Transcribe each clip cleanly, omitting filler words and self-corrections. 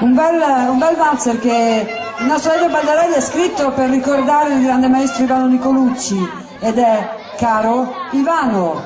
Un bel valzer che il nostro Elio Baldarelli ha scritto per ricordare il grande maestro Ivano Nicolucci, ed è Caro Ivano.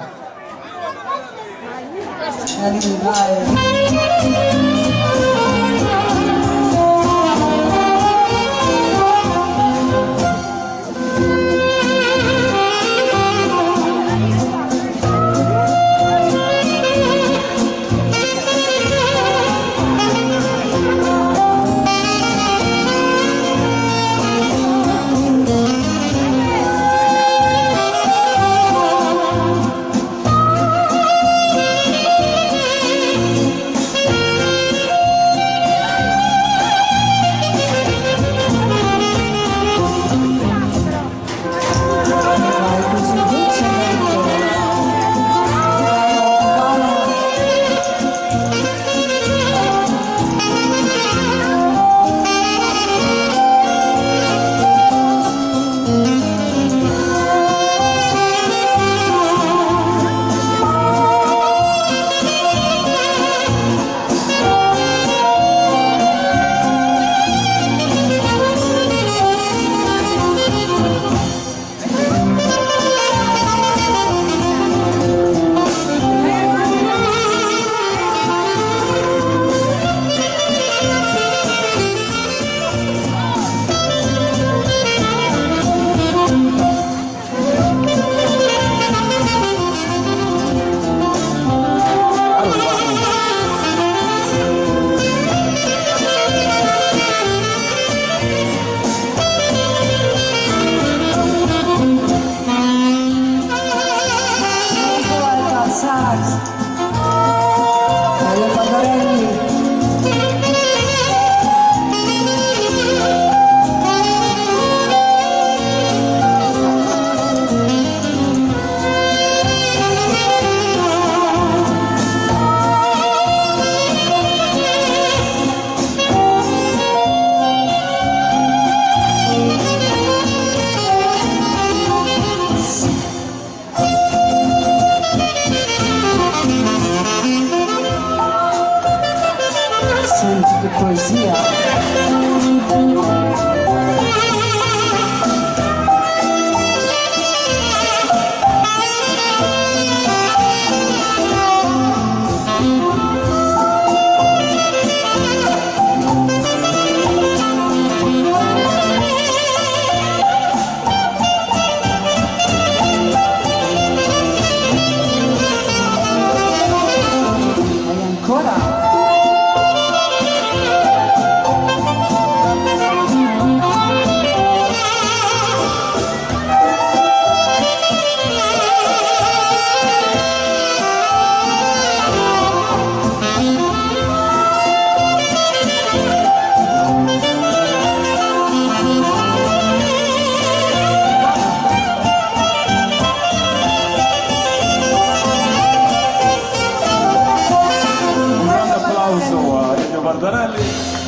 Senti che poesia! E ancora? Elio Baldarelli.